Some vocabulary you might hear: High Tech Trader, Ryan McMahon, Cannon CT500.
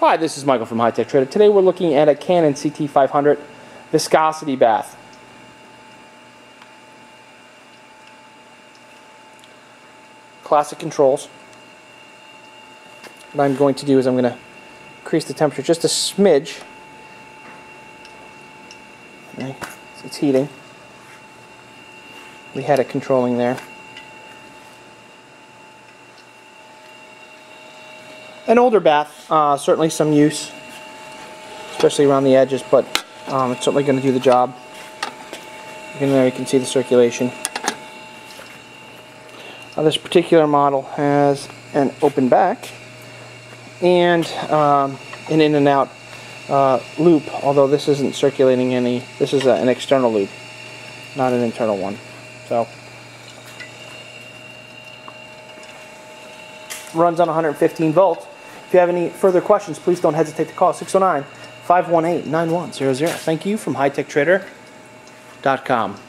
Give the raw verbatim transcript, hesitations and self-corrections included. Hi, this is Michael from High Tech Trader. Today we're looking at a Cannon C T five hundred viscosity bath. Classic controls. What I'm going to do is I'm going to increase the temperature just a smidge. It's heating. We had it controlling there. An older bath, uh, certainly some use, especially around the edges, but um, it's certainly going to do the job. And there you can see the circulation. Uh, this particular model has an open back and um, an in and out uh, loop, although this isn't circulating any. This is a, an external loop, not an internal one. So runs on one hundred fifteen volts. If you have any further questions, please don't hesitate to call six oh nine, five one eight, nine one zero zero. Thank you from High Tech Trader dot com.